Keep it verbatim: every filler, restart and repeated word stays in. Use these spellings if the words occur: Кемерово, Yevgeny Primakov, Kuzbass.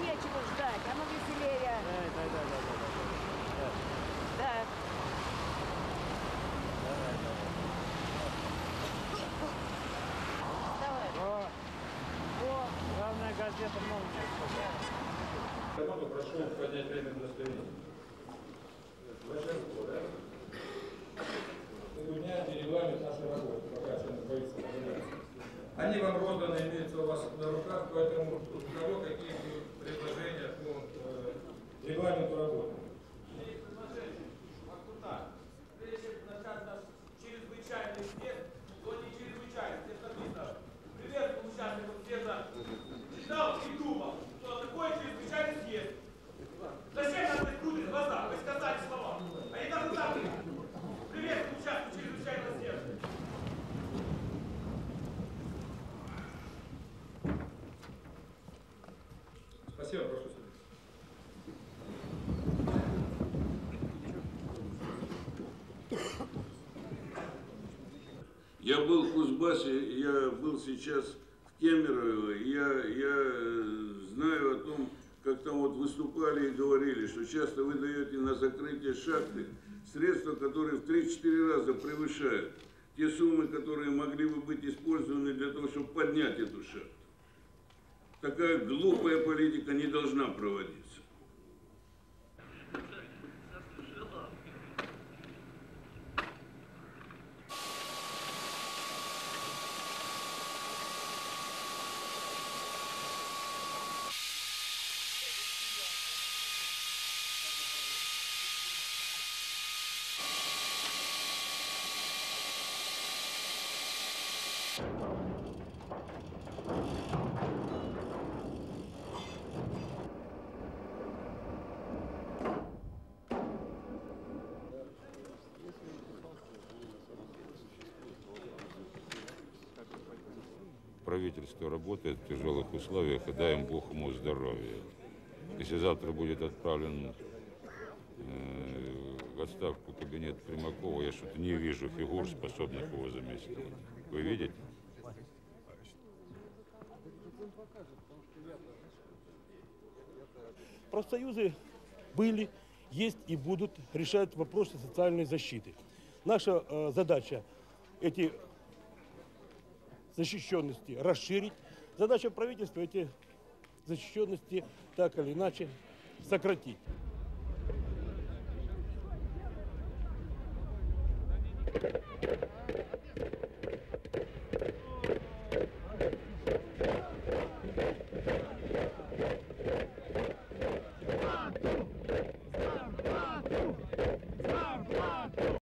нечего ждать, оно веселее. Да, да, да, да, да, да. Да. Давай, давай. Давай. О. О. Главное, газета новая. Прошу поднять время на настроение. Большинство, да? У меня деревами нашей работы, пока что не боится. Они вам розданы, имеются у вас на руках, поэтому у кого какие предложения по регламенту работы. Есть предложение, как тут так. Прежде начать чрезвычайный свет, но не чрезвычайный, здесь написано. Привет, участников света. Читал и думал, что такое чрезвычайный свет. Зачем нас открутить глаза, высказать слова? Они даже забыли. Привет, участников чрезвычайного света. Спасибо, прошу сюда. Я был в Кузбассе, я был сейчас в Кемерово, я, я знаю о том, как там вот выступали и говорили, что часто вы даете на закрытие шахты средства, которые в три-четыре раза превышают те суммы, которые могли бы быть использованы для того, чтобы поднять эту шахту. Такая глупая политика не должна проводиться. Правительство работает в тяжелых условиях, и дай им Бог ему здоровья. Если завтра будет отправлен э, в отставку кабинет Примакова, я что-то не вижу фигур, способных его заместить. Вы видите? Профсоюзы были, есть и будут решать вопросы социальной защиты. Наша э, задача эти защищенности расширить. Задача правительства эти защищенности так или иначе сократить.